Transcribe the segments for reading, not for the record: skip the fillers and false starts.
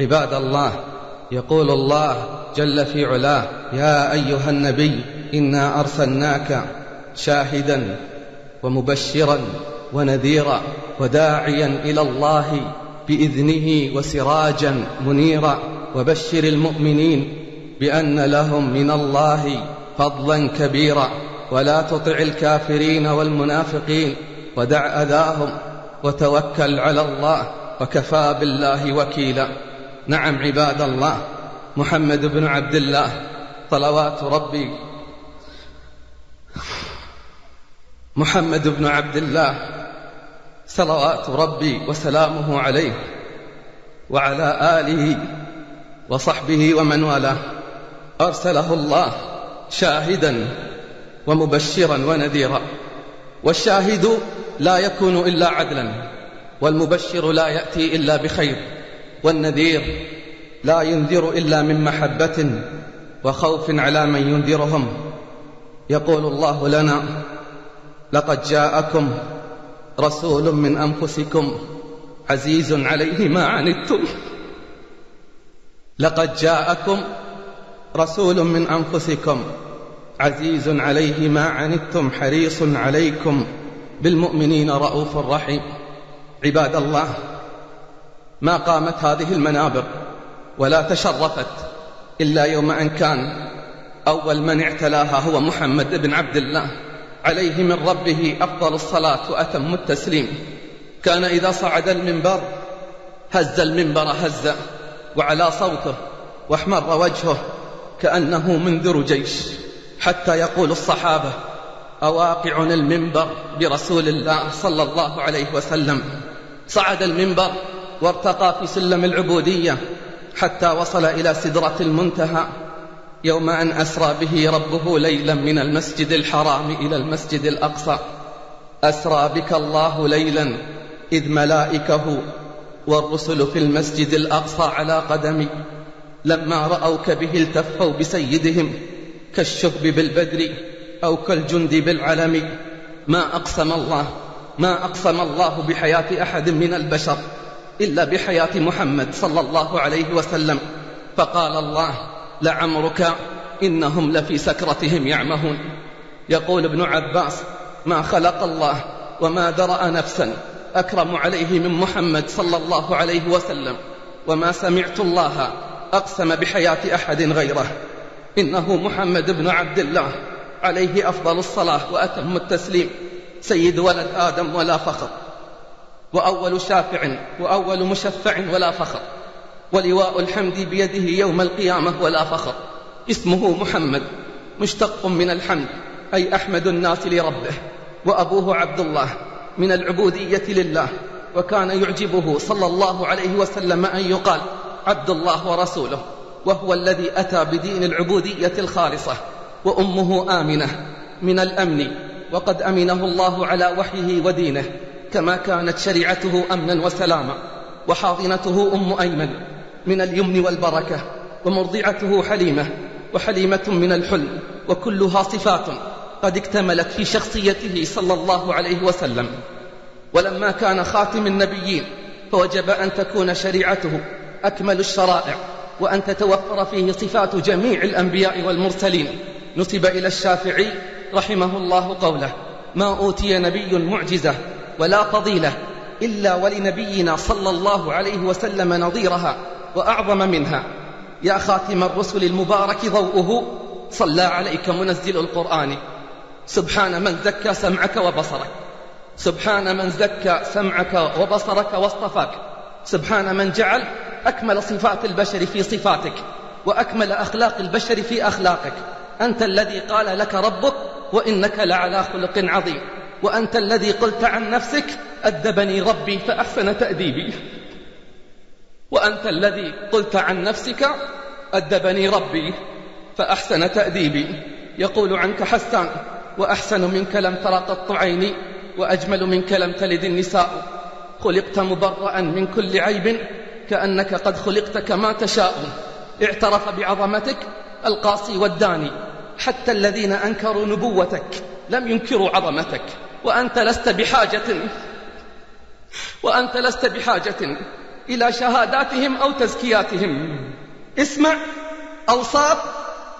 عباد الله، يقول الله جل في علاه: يا أيها النبي إنا أرسلناك شاهدا ومبشرا ونذيرا وداعيا إلى الله بإذنه وسراجا منيرا، وبشر المؤمنين بأن لهم من الله فضلا كبيرا، ولا تطع الكافرين والمنافقين ودع أذاهم وتوكل على الله وكفى بالله وكيلا. نعم عباد الله، محمد بن عبد الله صلوات ربي وسلامه عليه وعلى آله وصحبه ومن والاه، أرسله الله شاهدا ومبشرا ونذيرا. والشاهد لا يكون إلا عدلا، والمبشر لا يأتي إلا بخير، والنذير لا ينذر إلا من محبة وخوف على من ينذرهم. يقول الله لنا: لقد جاءكم رسول من أنفسكم عزيز عليه ما عنتم. لقد جاءكم رسول من أنفسكم عزيز عليه ما عنتم حريص عليكم بالمؤمنين رؤوف رحيم. عباد الله، ما قامت هذه المنابر ولا تشرفت إلا يوم أن كان أول من اعتلاها هو محمد بن عبد الله، عليه من ربه أفضل الصلاة وأتم التسليم. كان إذا صعد المنبر هز المنبر هزة وعلى صوته، واحمر وجهه كأنه منذر جيش، حتى يقول الصحابة: أواقع المنبر برسول الله صلى الله عليه وسلم. صعد المنبر وارتقى في سلم العبودية حتى وصل إلى سدرة المنتهى، يوم أن أسرى به ربه ليلا من المسجد الحرام إلى المسجد الأقصى: أسرى بك الله ليلا إذ ملائكته والرسل في المسجد الأقصى على قدمي، لما رأوك به التفوا بسيدهم كالشهب بالبدر أو كالجند بالعلم. ما أقسم الله بحياة أحد من البشر إلا بحياة محمد صلى الله عليه وسلم. فقال الله: لعمرك إنهم لفي سكرتهم يعمهون. يقول ابن عباس: ما خلق الله وما درأ نفسا أكرم عليه من محمد صلى الله عليه وسلم، وما سمعت الله أقسم بحياة أحد غيره. إنه محمد بن عبد الله عليه أفضل الصلاة وأتم التسليم، سيد ولد آدم ولا فخر، وأول شافع وأول مشفع ولا فخر، ولواء الحمد بيده يوم القيامة ولا فخر. اسمه محمد مشتق من الحمد، أي أحمد الناس لربه، وأبوه عبد الله من العبودية لله. وكان يعجبه صلى الله عليه وسلم أن يقال عبد الله ورسوله، وهو الذي أتى بدين العبودية الخالصة. وأمه آمنة من الأمن، وقد أمنه الله على وحيه ودينه، كما كانت شريعته أمنا وسلاما. وحاضنته أم أيمن من اليمن والبركة، ومرضعته حليمة، وحليمة من الحلم، وكلها صفات قد اكتملت في شخصيته صلى الله عليه وسلم. ولما كان خاتم النبيين فوجب أن تكون شريعته أكمل الشرائع، وأن تتوفر فيه صفات جميع الأنبياء والمرسلين. نسب إلى الشافعي رحمه الله قوله: ما أوتي نبي معجزة ولا فضيلة إلا ولنبينا صلى الله عليه وسلم نظيرها وأعظم منها. يا خاتم الرسل المبارك ضوءه صلى عليك منزل القرآن. سبحان من زكى سمعك وبصرك، سبحان من زكى سمعك وبصرك واصطفاك، سبحان من جعل أكمل صفات البشر في صفاتك، وأكمل أخلاق البشر في أخلاقك. أنت الذي قال لك ربك: وإنك لعلى خلق عظيم. وأنت الذي قلت عن نفسك: أدبني ربي فأحسن تأديبي. وأنت الذي قلت عن نفسك: أدبني ربي فأحسن تأديبي. يقول عنك حسان: وأحسن منك لم تر قط عيني، وأجمل منك لم تلد النساء، خلقت مبرأ من كل عيب كأنك قد خلقت كما تشاء. اعترف بعظمتك القاصي والداني، حتى الذين أنكروا نبوتك لم ينكروا عظمتك. وأنت لست بحاجة إلى شهاداتهم أو تزكياتهم. اسمع أوصاف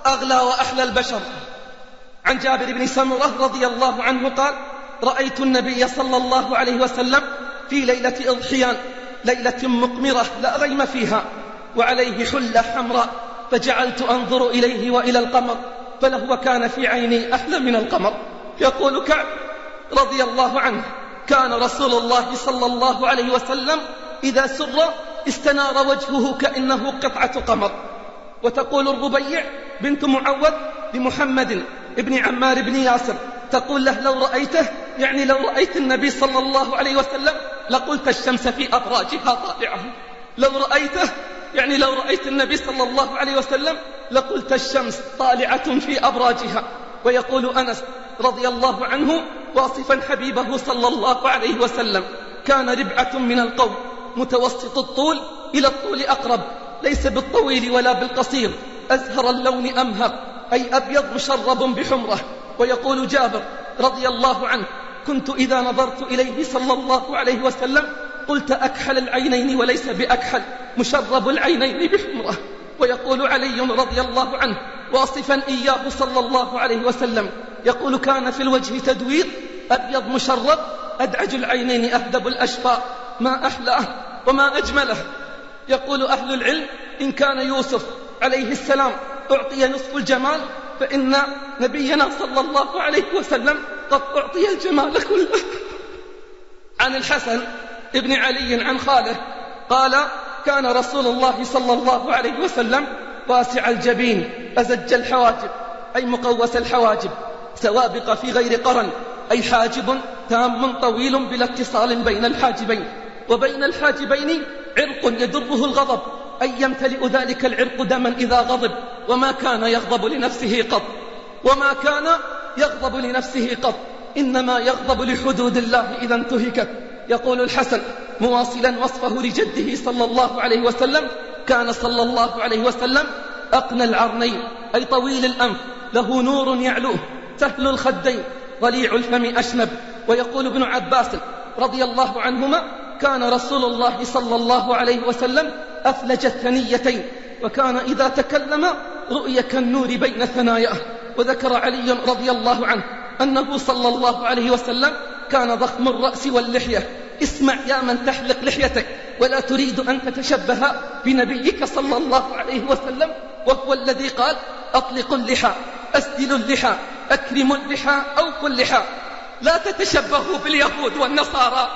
أغلى وأحلى البشر. عن جابر بن سمرة رضي الله عنه قال: رأيت النبي صلى الله عليه وسلم في ليلة إضحيان، ليلة مقمرة لا غيم فيها، وعليه حلة حمراء، فجعلت أنظر إليه وإلى القمر، فلهو كان في عيني أحلى من القمر. يقول كعب رضي الله عنه: كان رسول الله صلى الله عليه وسلم إذا سر استنار وجهه كأنه قطعة قمر. وتقول الربيع بنت معوذ لمحمد ابن عمار بن ياسر، تقول له: لو رأيته، يعني لو رأيت النبي صلى الله عليه وسلم لقلت الشمس في أبراجها طالعة. لو رأيته، يعني لو رأيت النبي صلى الله عليه وسلم لقلت الشمس طالعة في أبراجها. ويقول أنس رضي الله عنه واصفا حبيبه صلى الله عليه وسلم: كان ربعة من القوم، متوسط الطول، إلى الطول أقرب، ليس بالطويل ولا بالقصير، أزهر اللون أمهر، أي أبيض مشرب بحمره. ويقول جابر رضي الله عنه: كنت إذا نظرت إليه صلى الله عليه وسلم قلت أكحل العينين، وليس بأكحل، مشرب العينين بحمره. ويقول علي رضي الله عنه واصفا إياه صلى الله عليه وسلم، يقول: كان في الوجه تدوير، أبيض مشرب، أدعج العينين، أهدب الأشفاق. ما أحلاه وما أجمله. يقول أهل العلم: إن كان يوسف عليه السلام أعطي نصف الجمال، فإن نبينا صلى الله عليه وسلم قد أعطي الجمال كله. عن الحسن ابن علي عن خاله قال: كان رسول الله صلى الله عليه وسلم واسع الجبين، أزج الحواجب، أي مقوس الحواجب، سوابق في غير قرن، أي حاجب تام طويل بلا اتصال بين الحاجبين، وبين الحاجبين عرق يدره الغضب، أي يمتلئ ذلك العرق دما إذا غضب، وما كان يغضب لنفسه قط، وما كان يغضب لنفسه قط، إنما يغضب لحدود الله إذا انتهكت. يقول الحسن مواصلا وصفه لجده صلى الله عليه وسلم: كان صلى الله عليه وسلم أقنى العرنين، أي طويل الأنف، له نور يعلوه، سهل الخدين، ضليع الفم، أشنب. ويقول ابن عباس رضي الله عنهما: كان رسول الله صلى الله عليه وسلم أفلج الثنيتين، وكان إذا تكلم رؤي كالنور بين ثناياه. وذكر علي رضي الله عنه أنه صلى الله عليه وسلم كان ضخم الرأس واللحية. اسمع يا من تحلق لحيتك ولا تريد أن تتشبه بنبيك صلى الله عليه وسلم، وهو الذي قال: أطلق اللحى، أسدل اللحى، أكرم اللحى، أوفوا اللحى، لا تتشبهوا باليهود والنصارى.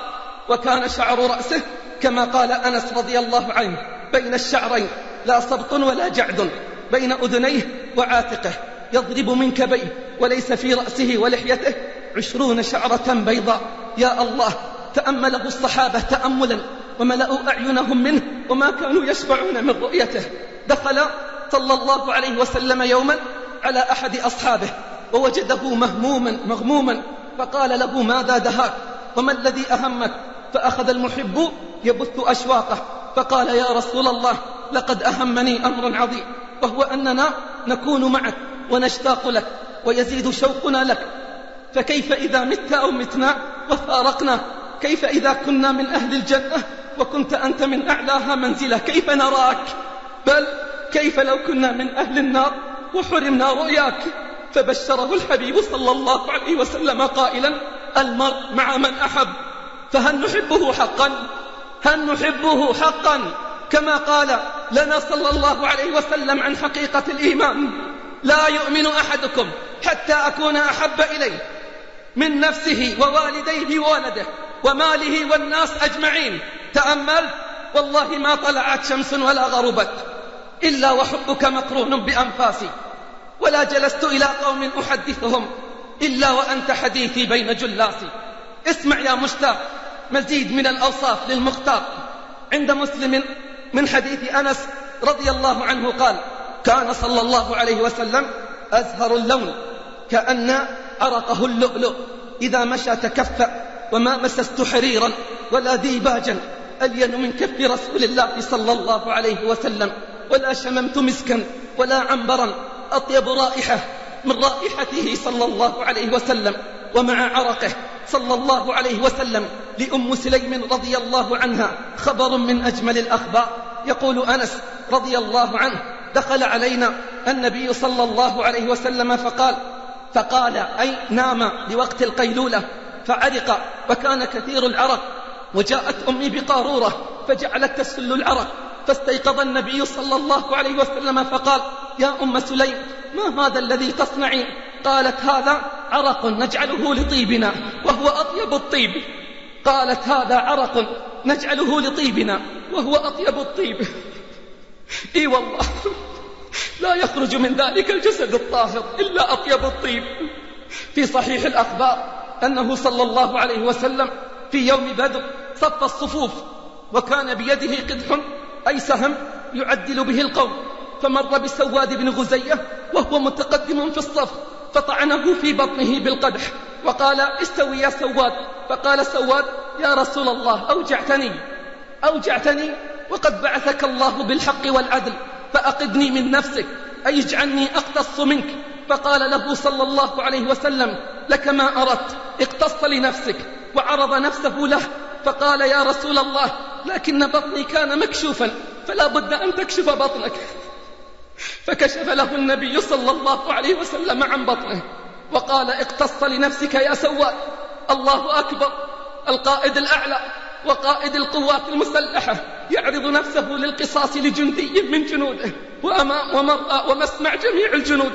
وكان شعر رأسه كما قال أنس رضي الله عنه: بين الشعرين، لا صبط ولا جعد، بين أذنيه وعاتقه، يضرب من كبيه، وليس في رأسه ولحيته 20 شعرة بيضاء. يا الله، تأمله الصحابة تأملا وملأوا أعينهم منه، وما كانوا يشبعون من رؤيته. دخل صلى الله عليه وسلم يوما على أحد أصحابه ووجده مهموما مغموما، فقال له: ماذا دهاك؟ وما الذي أهمك؟ فأخذ المحب يبث أشواقه، فقال: يا رسول الله، لقد أهمني أمر عظيم، وهو أننا نكون معك ونشتاق لك ويزيد شوقنا لك، فكيف إذا مت أو متنا وفارقنا؟ كيف إذا كنا من أهل الجنة وكنت أنت من أعلاها منزلة؟ كيف نراك؟ بل كيف لو كنا من أهل النار وحرمنا رؤياك؟ فبشره الحبيب صلى الله عليه وسلم قائلا: المرء مع من أحب. فهل نحبه حقا؟ هل نحبه حقا كما قال لنا صلى الله عليه وسلم عن حقيقة الإيمان: لا يؤمن أحدكم حتى أكون أحب إليه من نفسه ووالديه وولده وماله والناس أجمعين. تأمل، والله ما طلعت شمس ولا غربت إلا وحبك مقرون بأنفاسي، ولا جلست إلى قوم أحدثهم إلا وأنت حديثي بين جلاسي. اسمع يا مشتاق مزيد من الأوصاف للمختار. عند مسلم من حديث أنس رضي الله عنه قال: كان صلى الله عليه وسلم أزهر اللون، كأن عرقه اللؤلؤ، إذا مشى تكفأ، وما مسست حريرا ولا ديباجا ألين من كف رسول الله صلى الله عليه وسلم، ولا شممت مسكا ولا عنبرا أطيب رائحة من رائحته صلى الله عليه وسلم. ومع عرقه صلى الله عليه وسلم لأم سليم رضي الله عنها خبر من أجمل الأخبار. يقول أنس رضي الله عنه: دخل علينا النبي صلى الله عليه وسلم فقال أي نام لوقت القيلولة فعرق وكان كثير العرق، وجاءت أمي بقارورة فجعلت تسل العرق، فاستيقظ النبي صلى الله عليه وسلم فقال: يا أم سليم، ما هذا الذي تصنعين؟ قالت: هذا عرق نجعله لطيبنا وهو أطيب الطيب. قالت: هذا عرق نجعله لطيبنا وهو أطيب الطيب. إي والله، لا يخرج من ذلك الجسد الطاهر إلا أطيب الطيب. في صحيح الأخبار أنه صلى الله عليه وسلم في يوم بدر صف الصفوف، وكان بيده قدح أي سهم يعدل به القوم، فمر بسواد بن غزية وهو متقدم في الصف، فطعنه في بطنه بالقدح وقال: استوي يا سواد. فقال سواد: يا رسول الله، أوجعتني وقد بعثك الله بالحق والعدل، فأقدني من نفسك، أي اجعلني أقتص منك. فقال له صلى الله عليه وسلم: لك ما أردت، اقتص لنفسك. وعرض نفسه له فقال: يا رسول الله، لكن بطني كان مكشوفا، فلا بد أن تكشف بطنك. فكشف له النبي صلى الله عليه وسلم عن بطنه وقال: اقتص لنفسك يا سواد. الله أكبر، القائد الأعلى وقائد القوات المسلحة يعرض نفسه للقصاص لجندي من جنوده ومسمع جميع الجنود،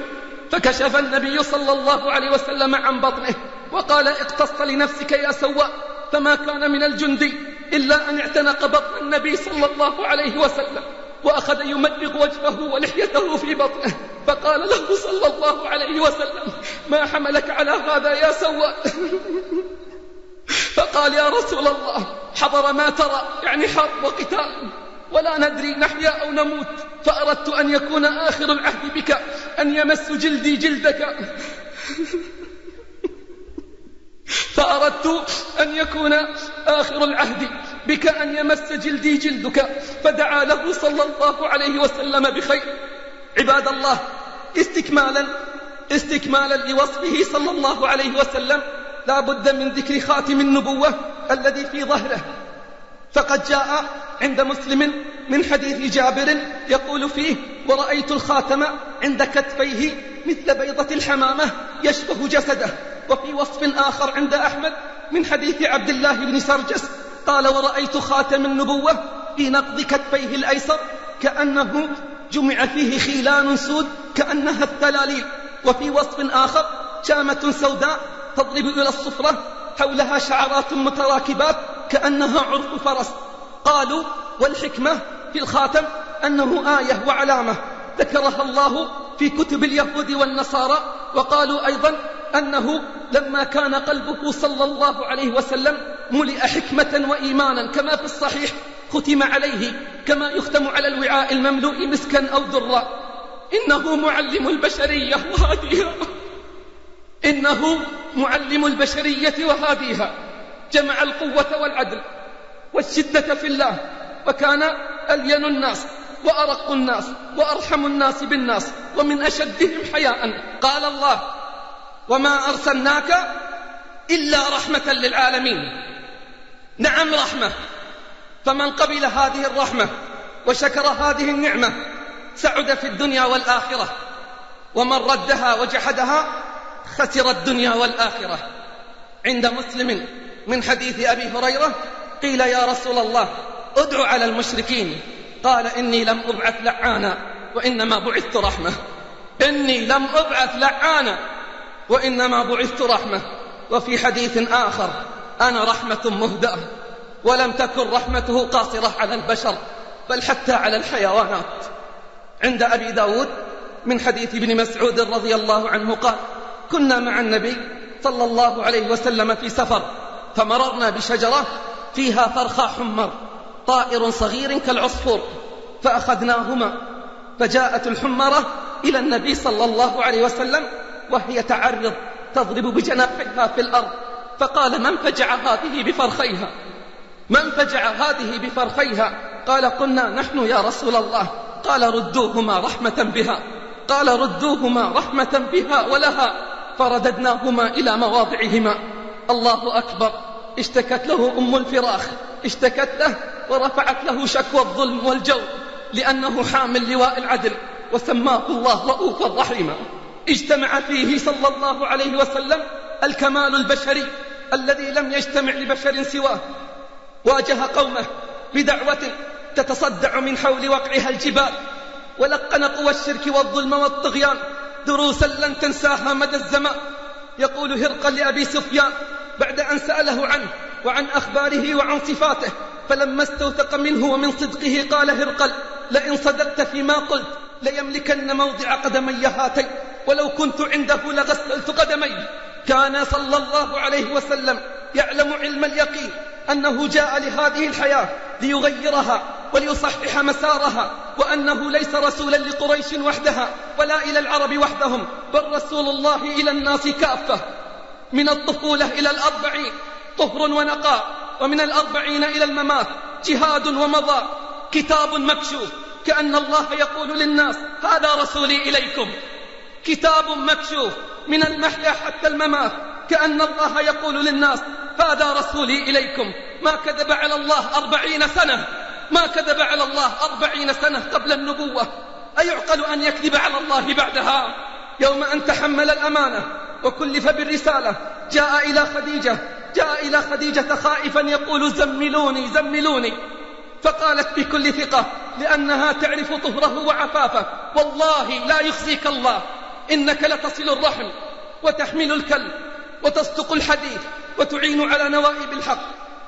فكشف النبي صلى الله عليه وسلم عن بطنه وقال: اقتص لنفسك يا سواء. فما كان من الجندي إلا أن اعتنق بطن النبي صلى الله عليه وسلم، وأخذ يمرغ وجهه ولحيته في بطنه، فقال له صلى الله عليه وسلم: ما حملك على هذا يا سواء؟ فقال: يا رسول الله، حضر ما ترى، يعني حرب وقتال، ولا ندري نحيا أو نموت، فأردت أن يكون آخر العهد بك أن يمس جلدي جلدك، فأردت أن يكون آخر العهد بك أن يمس جلدي جلدك. فدعا له صلى الله عليه وسلم بخير. عباد الله، استكمالا لوصفه صلى الله عليه وسلم، لا بد من ذكر خاتم النبوة الذي في ظهره، فقد جاء عند مسلم من حديث جابر يقول فيه: ورأيت الخاتم عند كتفيه مثل بيضة الحمامة يشبه جسده. وفي وصف آخر عند أحمد من حديث عبد الله بن سرجس قال: ورأيت خاتم النبوة في نقض كتفيه الأيسر كأنه جمع فيه خيلان سود كأنها التلاليل. وفي وصف آخر: شامة سوداء تضرب إلى الصفرة، حولها شعرات متراكبات كأنها عرف فرس. قالوا: والحكمة في الخاتم أنه آية وعلامة ذكرها الله في كتب اليهود والنصارى. وقالوا أيضا أنه لما كان قلبه صلى الله عليه وسلم ملئ حكمة وإيمانا كما في الصحيح، ختم عليه كما يختم على الوعاء المملوء مسكا أو ذرة. إنه معلم البشرية وهاديها، جمع القوة والعدل والشدة في الله، وكان ألين الناس وأرق الناس وأرحم الناس بالناس ومن أشدهم حياء. قال الله: وما أرسلناك إلا رحمة للعالمين. نعم، رحمة. فمن قبل هذه الرحمة وشكر هذه النعمة سعد في الدنيا والآخرة، ومن ردها وجحدها خسر الدنيا والآخرة. عند مسلم من حديث أبي هريرة قيل: يا رسول الله، ادع على المشركين. قال: إني لم أبعث لعانا وإنما بعثت رحمة. وفي حديث آخر: أنا رحمة مهدأة. ولم تكن رحمته قاصرة على البشر، بل حتى على الحيوانات. عند أبي داود من حديث ابن مسعود رضي الله عنه قال: كنا مع النبي صلى الله عليه وسلم في سفر، فمررنا بشجرة فيها فرخا حمر، طائر صغير كالعصفور، فأخذناهما. فجاءت الحمرة إلى النبي صلى الله عليه وسلم وهي تعرض تضرب بجناحها في الأرض، فقال: من فجع هذه بفرخيها؟ قال: قلنا نحن يا رسول الله. قال: ردوهما رحمة بها ولها. فرددناهما إلى مواضعهما، الله أكبر. اشتكت له أم الفراخ، اشتكت له ورفعت له شكوى الظلم والجور لأنه حامل لواء العدل وسماه الله رؤوفا رحيما. اجتمع فيه صلى الله عليه وسلم الكمال البشري الذي لم يجتمع لبشر سواه. واجه قومه بدعوة تتصدع من حول وقعها الجبال، ولقن قوى الشرك والظلم والطغيان دروسا لن تنساها مدى الزمان. يقول هرقل لأبي سفيان بعد أن سأله عنه وعن أخباره وعن صفاته، فلما استوثق منه ومن صدقه قال هرقل: لئن صدقت فيما قلت ليملكن موضع قدمي هاتين، ولو كنت عنده لغسلت قدمي. كان صلى الله عليه وسلم يعلم علم اليقين أنه جاء لهذه الحياة ليغيرها وليصحح مسارها، وأنه ليس رسولا لقريش وحدها ولا إلى العرب وحدهم، بل رسول الله إلى الناس كافة. من الطفولة إلى الأربعين طهر ونقاء، ومن الأربعين إلى الممات جهاد ومضى، كتاب مكشوف كأن الله يقول للناس: هذا رسولي إليكم. كتاب مكشوف من المحيا حتى الممات كأن الله يقول للناس: هذا رسولي إليكم. ما كذب على الله 40 سنة، ما كذب على الله 40 سنة قبل النبوة، أيعقل أن يكذب على الله بعدها؟ يوم أن تحمل الأمانة وكلف بالرسالة جاء إلى خديجة خائفا يقول: زملوني زملوني. فقالت بكل ثقة لأنها تعرف طهره وعفافه: والله لا يخزيك الله، إنك لتصل الرحم وتحمل الكلب وتصدق الحديث وتعين على نوائب الحق.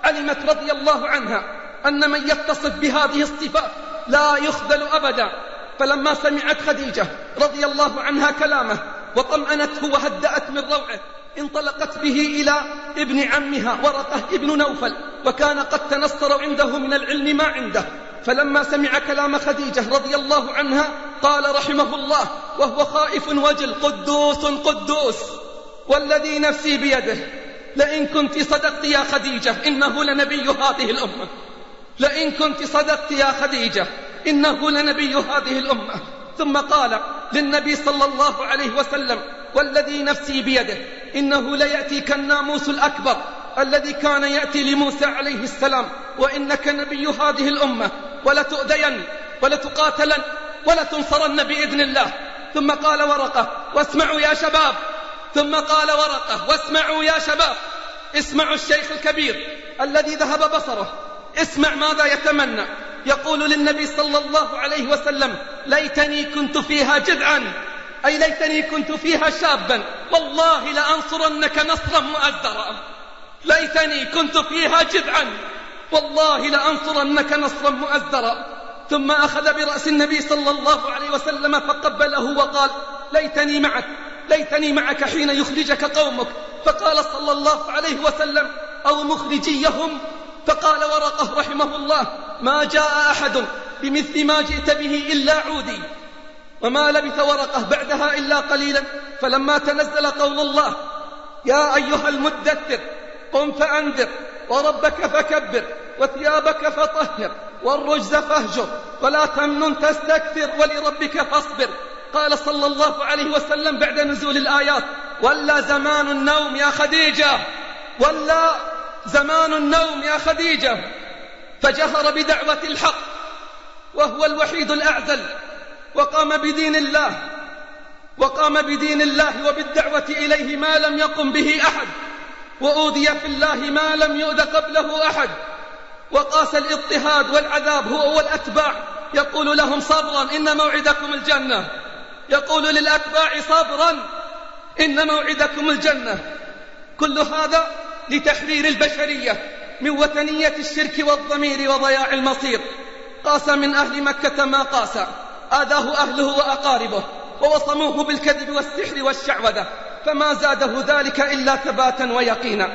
علمت رضي الله عنها أن من يتصف بهذه الصفات لا يخذل أبدا. فلما سمعت خديجة رضي الله عنها كلامه وطمأنته وهدأت من روعه، انطلقت به إلى ابن عمها ورقة ابن نوفل، وكان قد تنصر عنده من العلم ما عنده. فلما سمع كلام خديجة رضي الله عنها قال رحمه الله وهو خائف وجل: قدوس قدوس، والذي نفسي بيده لئن كنت صدقت يا خديجة إنه لنبي هذه الأمة، لئن كنت صدقت يا خديجة إنه لنبي هذه الأمة. ثم قال للنبي صلى الله عليه وسلم: والذي نفسي بيده إنه ليأتيك الناموس الأكبر الذي كان يأتي لموسى عليه السلام، وإنك نبي هذه الأمة، ولتؤذين ولتقاتلن ولتنصرن بإذن الله. ثم قال ورقة: واسمعوا يا شباب. ثم قال ورقة: واسمعوا يا شباب، اسمعوا الشيخ الكبير الذي ذهب بصره، اسمع ماذا يتمنى. يقول للنبي صلى الله عليه وسلم: ليتني كنت فيها جذعا، أي ليتني كنت فيها شابا، والله لأنصرنك نصرا مؤزرا. ليتني كنت فيها جذعا، والله لأنصرنك نصرا مؤزرا. ثم أخذ برأس النبي صلى الله عليه وسلم فقبله وقال: ليتني معك، ليتني معك حين يخرجك قومك. فقال صلى الله عليه وسلم: أو مخرجيهم. فقال ورقه رحمه الله: ما جاء أحد بمثل ما جئت به إلا عودي. وما لبث ورقه بعدها إلا قليلا، فلما تنزل قول الله: يا أيها المدثر قم فأنذر وربك فكبر وثيابك فطهر والرجز فاهجر ولا تمنن تستكثر ولربك فاصبر، قال صلى الله عليه وسلم بعد نزول الآيات: ولا زمان النوم يا خديجة، ولا زمان النوم يا خديجة. فجهر بدعوة الحق وهو الوحيد الأعزل، وقام بدين الله وبالدعوة إليه ما لم يقم به أحد، وأوذي في الله ما لم يؤذ قبله أحد، وقاس الاضطهاد والعذاب هو والأتباع. يقول لهم صبرا إن موعدكم الجنة، يقول للأتباع صبرا إن موعدكم الجنة. كل هذا لتحرير البشرية من وثنية الشرك والضمير وضياع المصير. قاس من أهل مكة ما قاس، آذاه أهله وأقاربه ووصموه بالكذب والسحر والشعوذة، فما زاده ذلك إلا ثباتا ويقينا.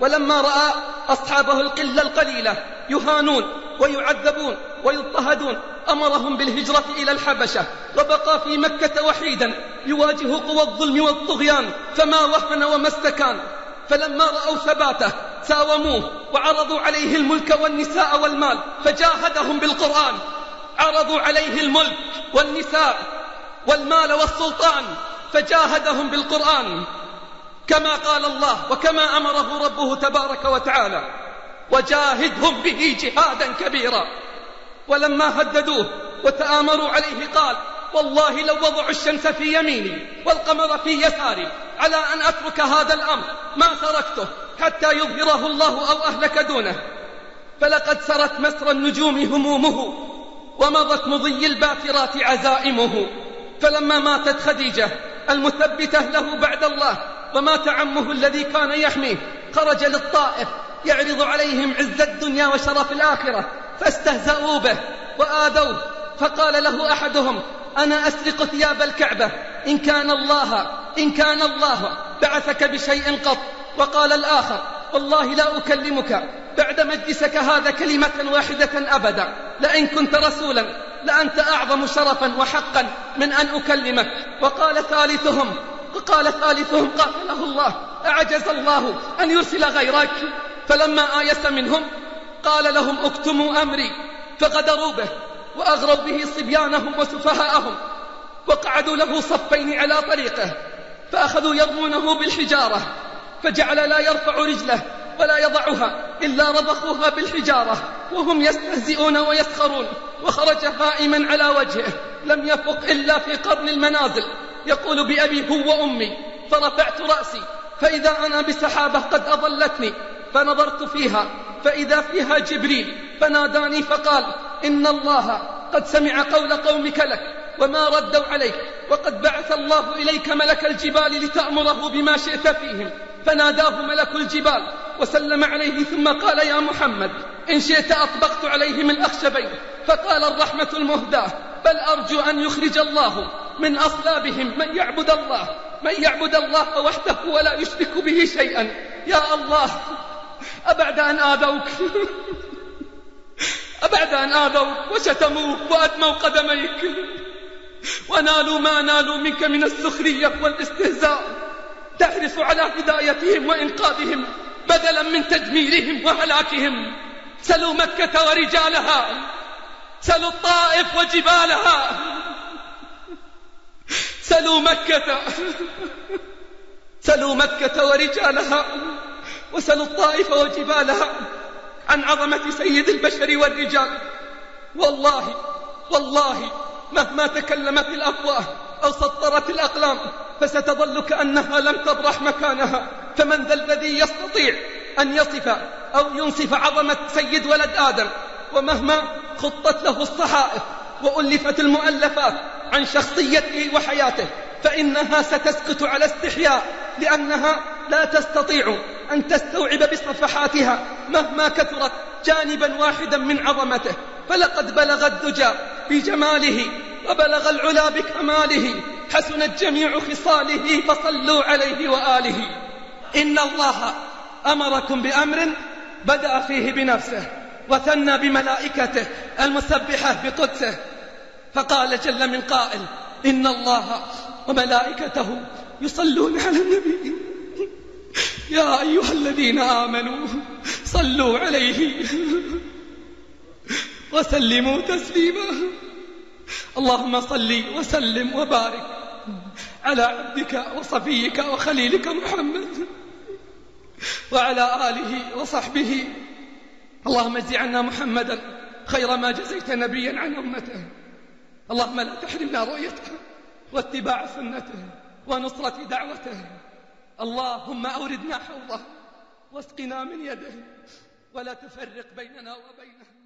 ولما رأى أصحابه القلة القليلة يهانون ويعذبون ويضطهدون أمرهم بالهجرة إلى الحبشة، وبقى في مكة وحيدا يواجه قوى الظلم والطغيان، فما وهن وما استكان. فلما رأوا ثباته ساوموه وعرضوا عليه الملك والنساء والمال، فجاهدهم بالقرآن. عرضوا عليه الملك والنساء والمال والسلطان، فجاهدهم بالقرآن. كما قال الله وكما أمره ربه تبارك وتعالى: وجاهدهم به جهادا كبيرا. ولما هددوه وتآمروا عليه قال: والله لو وضعوا الشمس في يميني والقمر في يساري على أن أترك هذا الأمر ما تركته حتى يظهره الله أو أهلك دونه. فلقد سرت مسر النجوم همومه ومضت مضي الباكرات عزائمه. فلما ماتت خديجة المثبتة له بعد الله ومات عمه الذي كان يحميه، خرج للطائف يعرض عليهم عز الدنيا وشرف الآخرة، فاستهزأوا به وآذوه. فقال له أحدهم: أنا أسرق ثياب الكعبة إن كان الله بعثك بشيء قط. وقال الآخر: والله لا أكلمك بعد مجلسك هذا كلمة واحدة أبدا، لئن كنت رسولا لأنت أعظم شرفا وحقا من أن أكلمك. وقال ثالثهم قاتله الله: أعجز الله أن يرسل غيرك. فلما آيس منهم قال لهم: اكتموا أمري. فغدروا به وأغروا به صبيانهم وسفهاءهم، وقعدوا له صفين على طريقه، فأخذوا يرمونه بالحجارة، فجعل لا يرفع رجله ولا يضعها إلا رضخوها بالحجارة وهم يستهزئون ويسخرون. وخرج هائما على وجهه لم يفق إلا في قرن المنازل، يقول: بأبي هو أمي. فرفعت رأسي فإذا أنا بسحابة قد أضلتني، فنظرت فيها فإذا فيها جبريل، فناداني فقال: إن الله قد سمع قول قومك لك وما ردوا عليك، وقد بعث الله إليك ملك الجبال لتأمره بما شئت فيهم. فناداه ملك الجبال وسلم عليه، ثم قال: يا محمد، إن شئت أطبقت عليهم الأخشبين. فقال: الرحمة المهداة، بل أرجو أن يخرج الله من أصلابهم من يعبد الله وحده ولا يشرك به شيئا. يا الله، أبعد أن آذوك وشتموك وأدموا قدميك ونالوا ما نالوا منك من السخرية والاستهزاء، تحرص على هدايتهم وإنقاذهم بدلا من تدميرهم وهلاكهم. سلوا مكة ورجالها، سلوا الطائف وجبالها، سلوا مكة ورجالها، وسلوا الطائف وجبالها عن عظمة سيد البشر والرجال. والله مهما تكلمت الأفواه أو سطرت الأقلام فستظل كأنها لم تبرح مكانها. فمن ذا الذي يستطيع أن يصف أو ينصف عظمة سيد ولد آدم؟ ومهما خطت له الصحائف وألفت المؤلفات عن شخصيته وحياته فإنها ستسقط على استحياء، لأنها لا تستطيع أن تستوعب بصفحاتها مهما كثرت جانبا واحدا من عظمته. فلقد بلغ الدجى بجماله وبلغ العلا بكماله، حسنت جميع خصاله، فصلوا عليه وآله. إن الله أمركم بأمر بدأ فيه بنفسه وثنى بملائكته المسبحة بقدسه، فقال جل من قائل: إن الله وملائكته يصلون على النبي يا أيها الذين آمنوا صلوا عليه وسلموا تسليما. اللهم صل وسلم وبارك على عبدك وصفيك وخليلك محمد وعلى آله وصحبه. اللهم اجزِ عنا محمدا خير ما جزيت نبيا عن أمته. اللهم لا تحرمنا رؤيته واتباع سنته ونصرة دعوته. اللهم أوردنا حوضه واسقنا من يده ولا تفرق بيننا وبينه.